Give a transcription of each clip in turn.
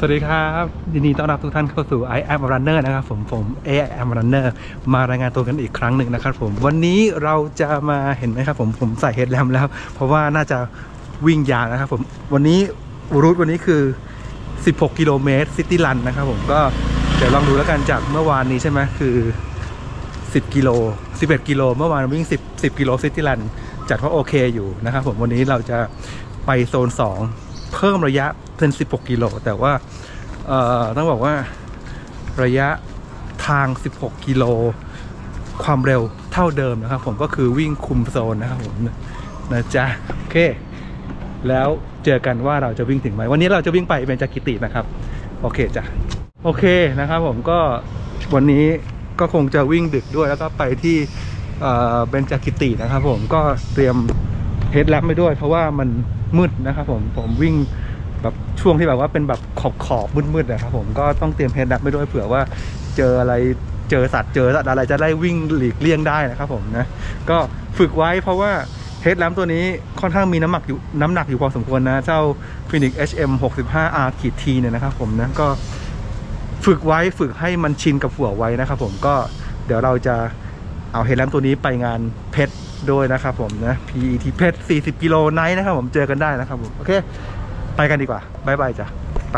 สวัสดีครับยินดีต้อนรับทุกท่านเข้าสู่ i am a runner นะครับผม i am a runner มารายงานตัวกันอีกครั้งหนึ่งนะครับผมวันนี้เราจะมาเห็นไหมครับผมใส่เฮดแลมป์แล้วเพราะว่าน่าจะวิ่งยาวนะครับผมวันนี้รูทวันนี้คือ16 กิโลเมตรซิตี้รันนะครับผมก็เดี๋ยวลองดูแล้วกันจากเมื่อวานนี้ใช่ไหมคือ10กิโล11กิโลเมื่อวานวิ่ง10กิโลซิตี้รันจัดว่าโอเคอยู่นะครับผมวันนี้เราจะไปโซน2เพิ่มระยะเป็น16กิโลแต่ว่าต้องบอกว่าระยะทาง16กิโลความเร็วเท่าเดิมนะครับผมก็คือวิ่งคุมโซนนะครับผมนะจ๊ะโอเคแล้วเจอกันว่าเราจะวิ่งถึงไหมวันนี้เราจะวิ่งไปเบญจกิตินะครับโอเคจ้ะโอเคนะครับผมก็วันนี้ก็คงจะวิ่งดึกด้วยแล้วก็ไปที่เบญจกิตินะครับผมก็เตรียมเฮดแลมป์ไปด้วยเพราะว่ามันมืดนะครับผมวิ่งแบบช่วงที่แบบว่าเป็นแบบขอบมืดๆนะครับผมก็ต้องเตรียมเฮดแลมป์ไปด้วยเผื่อว่าเจอสัตว์อะไรจะได้วิ่งหลีกเลี่ยงได้นะครับผมนะก็ฝึกไว้เพราะว่าเฮดแลมป์ตัวนี้ค่อนข้างมีน้ำหนักอยู่พอสมควรนะเจ้า Fenix HM65R-T เนี่ยนะครับผมนะก็ฝึกให้มันชินกับหัวไว้นะครับผมก็เดี๋ยวเราจะเอาเฮดแลมป์ตัวนี้ไปงานเพชรด้วยนะครับผมนะ PT เพชร40กิโลไนท์นะครับผมเจอกันได้นะครับผมโอเคไปกันดีกว่าบ๊ายบายจ้ะไป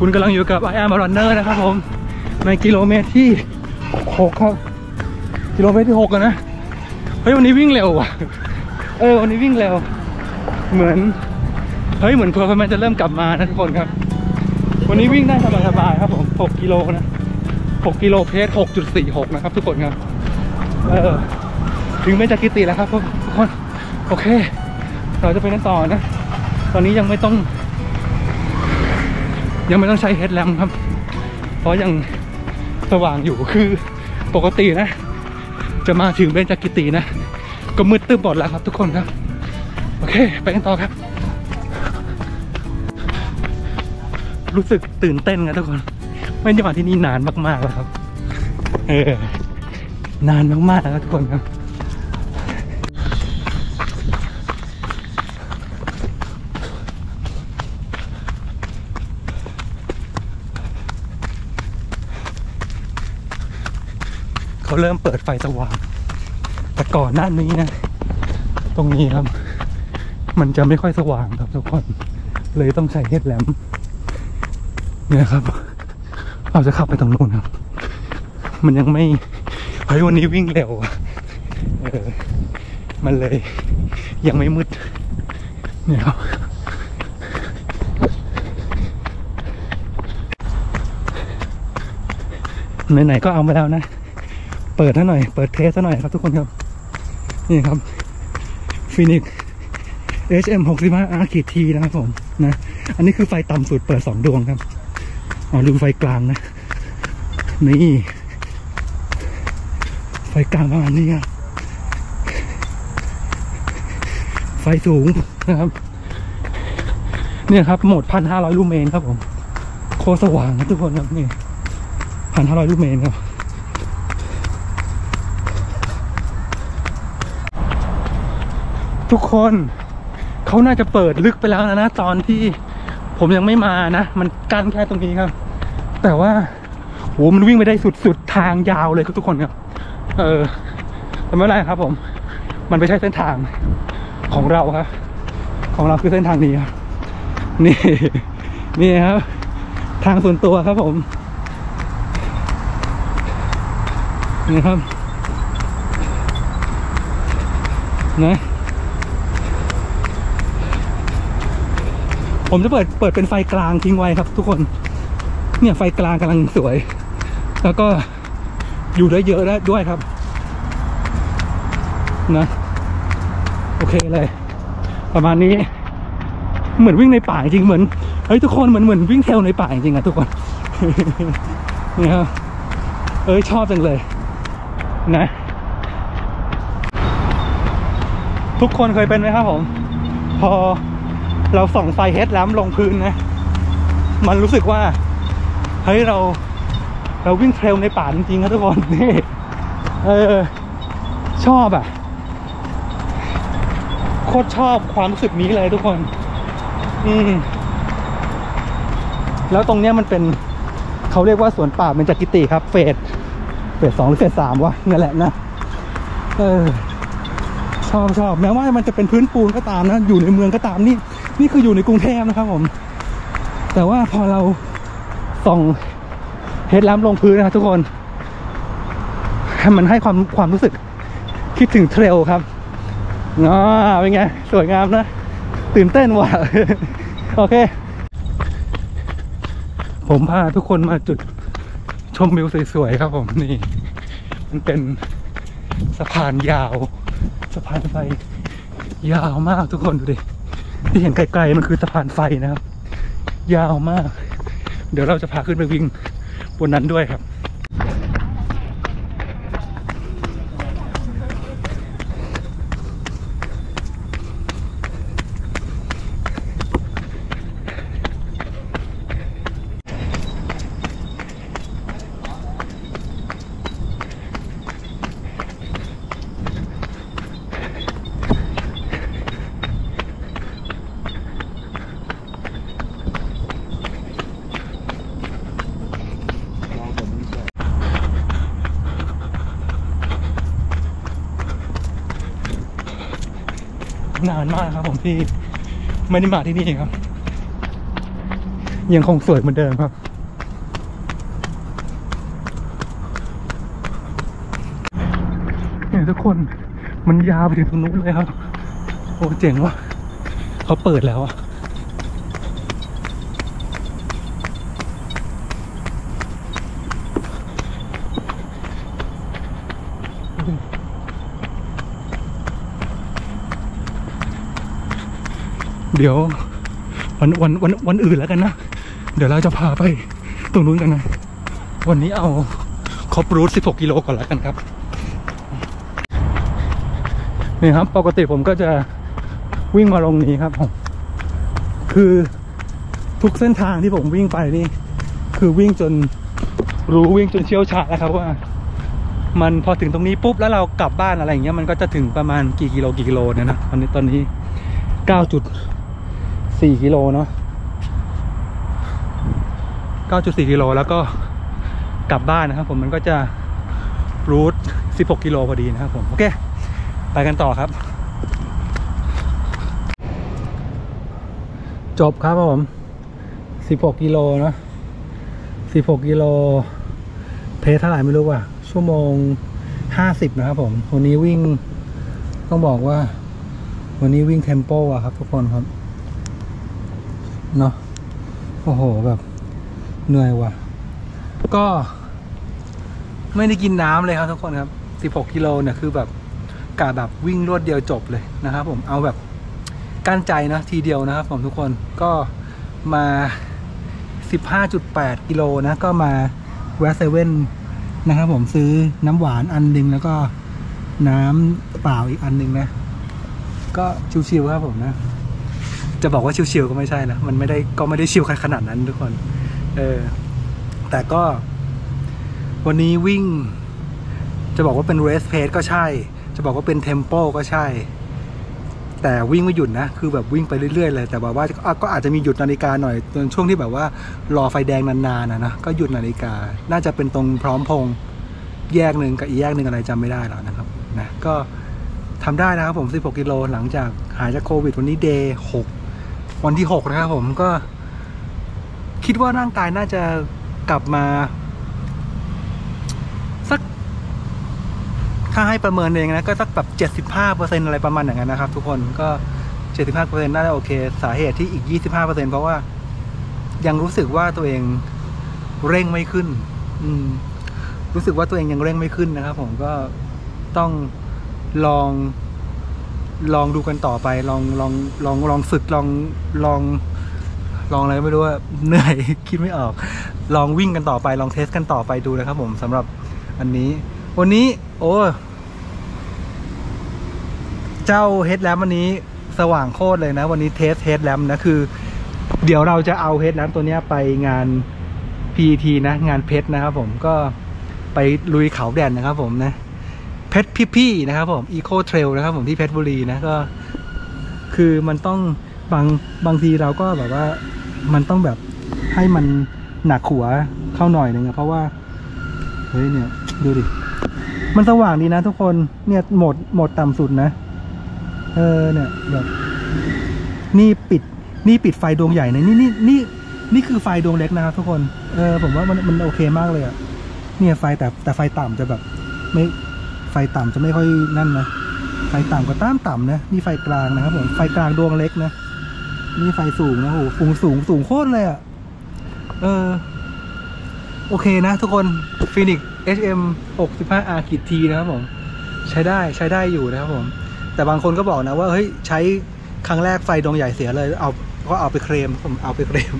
คุณกำลังอยู่กับ i am a runner นะครับผมในกิโลเมตรที่6ครับกิโลเมตรที่6นะเฮ้ยวันนี้วิ่งเร็วว่ะวันนี้วิ่งเร็วเหมือนเหมือนเพอร์ฟอร์แมนซ์จะเริ่มกลับมานะทุกคนครับวันนี้วิ่งได้สบายครับผม6กิโลนะ6กิโลเพจ 6.46 นะครับทุกคนครับถึงเบญจกิติแล้วครับทุกคนโอเคเราจะไปนั่นต่อนะตอนนี้ยังไม่ต้องใช้เฮดแลมป์ครับเพราะยังสว่างอยู่คือปกตินะจะมาถึงเบญจกิตินะก็มืดตื้อหมดแล้วครับทุกคนครับโอเคไปกันต่อครับรู้สึกตื่นเต้นกันทุกคนไม่ได้มาที่นี่นานมากๆแล้วครับนานมากๆแล้วทุกคนครับเขาเริ่มเปิดไฟสว่างแต่ก่อนหน้านี้นะตรงนี้ครับมันจะไม่ค่อยสว่างครับทุกคนเลยต้องใช้เฮดแลมป์เนี่ยครับเราจะขับไปตรงนู้นครับมันยังไม่วันนี้วิ่งเร็วมันเลยยังไม่มืดเนี่ยครับไหนๆก็เอามาแล้วนะเปิดซะหน่อยเปิดเทสซะหน่อยครับทุกคนครับนี่ครับ Fenix HM65R-T นะครับผมนะอันนี้คือไฟต่ำสุดเปิด2ดวงครับอ๋อลืมไฟกลางนะนี่ไฟกลางประมาณนี้ครับไฟสูงนะครับเนี่ยครับโหมด 1,500 ลูเมนครับผมโคตรสว่างนะทุกคนครับนี่ 1,500 ลูเมนครับทุกคนเขาน่าจะเปิดลึกไปแล้วนะตอนที่ผมยังไม่มานะมันกั้นแค่ตรงนี้ครับแต่ว่าโหมันวิ่งไปได้สุดทางยาวเลยครับทุกคนครับไม่เป็นไรครับผมมันไม่ใช่เส้นทางของเราครับของเราคือเส้นทางนี้ครับนี่ครับทางส่วนตัวครับผมนี่ครับนะผมจะเปิดเป็นไฟกลางทิ้งไว้ครับทุกคนเนี่ยไฟกลางกำลังสวยแล้วก็อยู่ได้เยอะด้วยครับ นะโอเคเลยประมาณนี้เหมือนวิ่งในป่าจริงเหมือนเฮ้ยทุกคนเหมือนวิ่งเทรลในป่าจริงอะทุกคนนี่ครับเอ้ยชอบจังเลยนะทุกคนเคยเป็นไหมครับผมพอเราส่องไฟเฮดแลมป์ลงพื้นนะมันรู้สึกว่าเฮ้ยเราวิ่งเทรลในป่าจริงๆครับทุกคนนี่ชอบอ่ะโคตรชอบความรู้สึกนี้เลยทุกคนแล้วตรงเนี้ยมันเป็นเขาเรียกว่าสวนป่าเบญจกิติครับเฟส 2หรือเฟส 3วะนั่นแหละนะชอบแม้ว่ามันจะเป็นพื้นปูนก็ตามนะอยู่ในเมืองก็ตามนี่คืออยู่ในกรุงเทพนะครับผมแต่ว่าพอเราส่องเฮดแลมป์ลงพื้นนะครับทุกคนมันให้ความรู้สึกคิดถึงเทรลครับเป็นไงสวยงามนะตื่นเต้นว่ะโอเคผมพาทุกคนมาจุดชมวิวสวยๆครับผมนี่มันเป็นสะพานยาวสะพานไฟยาวมากทุกคนดูดิที่เห็นไกลๆมันคือสะพานไฟนะครับยาวมากเดี๋ยวเราจะพาขึ้นไปวิ่งบนนั้นด้วยครับนานมากครับผมที่ไม่ได้มาที่นี่ครับยังคงสวยเหมือนเดิมครับเนี่ยทุกคนมันยาวไปถึงตรงนู้นเลยครับโอ้เจ๋งว่ะเขาเปิดแล้วอ่ะเดี๋ยววันอื่นแล้วกันนะเดี๋ยวเราจะพาไปตรงนู้นกันนะวันนี้เอาครบรูท16กิโลก่อนแล้วกันครับนี่ครับปกติผมก็จะวิ่งมาลงนี้ครับผมคือทุกเส้นทางที่ผมวิ่งไปนี่คือวิ่งจนรู้วิ่งจนเชี่ยวชาญแล้วครับว่ามันพอถึงตรงนี้ปุ๊บแล้วเรากลับบ้านอะไรอย่างเงี้ยมันก็จะถึงประมาณกี่กิโลเนี่ยนะตอนนี้9.4 กิโลเนาะ 9.4 กิโลแล้วก็กลับบ้านนะครับผมมันก็จะรูท16 กิโลพอดีนะครับผมโอเคไปกันต่อครับจบครับผม16 กิโลเนาะ16 กิโลเพลทเท่าไหร่ไม่รู้ว่ะชั่วโมง50นะครับผมวันนี้วิ่งต้องบอกว่าวันนี้วิ่งเทมโปอะครับทุกคนครับเนาะโอ้โหแบบเหนื่อยว่ะก็ไม่ได้กินน้ำเลยครับทุกคนครับ16 กิโลเนี่ยคือแบบกะแบบวิ่งรวดเดียวจบเลยนะครับผมเอาแบบกั้นใจนะทีเดียวนะครับผมทุกคนก็มา 15.8 กิโลนะก็มาแวะเซเว่นนะครับผมซื้อน้ำหวานอันนึงแล้วก็น้ำเปล่าอีกอันนึงนะก็ชิวๆครับผมนะจะบอกว่าชิวๆก็ไม่ใช่นะมันไม่ได้ชิวขนาดนั้นทุกคนแต่ก็วันนี้วิ่งจะบอกว่าเป็นเรสเพสก็ใช่จะบอกว่าเป็นเทมโปก็ใช่แต่วิ่งไม่หยุดนะคือแบบวิ่งไปเรื่อยๆเลยแต่บอกว่าก็อาจจะมีหยุดนาฬิกาหน่อยตอนช่วงที่แบบว่ารอไฟแดงนานๆนะก็หยุดนาฬิกาน่าจะเป็นตรงพร้อมพงษ์แยกหนึ่งกับอีกแยกหนึ่งอะไรจำไม่ได้แล้วนะครับนะก็ทำได้นะครับผม16 กิโลหลังจากหายจากโควิดวันนี้เดย์6วันที่6นะครับผมก็คิดว่าร่างกายน่าจะกลับมาสักถ้าให้ประเมินเองนะก็สักแบบ 75% อะไรประมาณอย่างนั้นนะครับทุกคนก็ 75% น่าจะโอเคสาเหตุที่อีก 25% เพราะว่ายังรู้สึกว่าตัวเองเร่งไม่ขึ้นรู้สึกว่าตัวเองยังเร่งไม่ขึ้นนะครับผมก็ต้อง ลองดูกันต่อไปลองฝึกลองอะไรไม่รู้ว่าเหนื่อยคิดไม่ออกลองวิ่งกันต่อไปลองเทสกันต่อไปดูนะครับผมสำหรับอันนี้วันนี้โอ้เจ้าเฮดแลมป์วันนี้สว่างโคตรเลยนะวันนี้เทสเฮดแลมป์นะคือเดี๋ยวเราจะเอาเฮดแลมป์ตัวนี้ไปงาน PT นะงานเพชรนะครับผมก็ไปลุยเขาแดนนะครับผมนะเพชรพี่ๆนะครับผมอีโคเทรลนะครับผมที่เพชรบุรีนะก็คือมันต้องบางทีเราก็แบบว่ามันต้องแบบให้มันหนักหัวเข้าหน่อยนึงนะเพราะว่าเฮ้ยเนี่ยดูดิมันสว่างดีนะทุกคนเนี่ยโหมดต่ำสุดนะเนี่ยแบบนี่ปิดไฟดวงใหญ่นะนี่คือไฟดวงเล็กนะครับทุกคนผมว่ามันโอเคมากเลยอ่ะเนี่ยไฟแต่ไฟต่ำจะแบบไม่ไฟต่ำจะไม่ค่อยนั่นนะไฟต่ำก็ต่ำนะนี่ไฟกลางนะครับผมไฟกลางดวงเล็กนะนี่ไฟสูงนะโอ้โหสูงโคตรเลยอ่ะโอเคนะทุกคน Fenix HM65R-T นะครับผมใช้ได้อยู่นะครับผมแต่บางคนก็บอกนะว่าเฮ้ยใช้ครั้งแรกไฟดวงใหญ่เสียเลยเอาไปเคลมผมเอาไปเคลม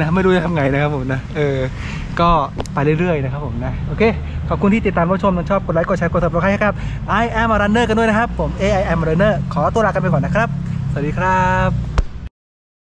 นะไม่รู้จะทำไงนะครับผมนะก็ไปเรื่อยๆนะครับผมนะโอเคขอบคุณที่ติดตามรับชมชอบกดไลค์กดแชร์กด Subscribe ให้ครับ I am a runner กันด้วยนะครับผม I am a runner ขอตัวลากันไปก่อนนะครับสวัสดีครับ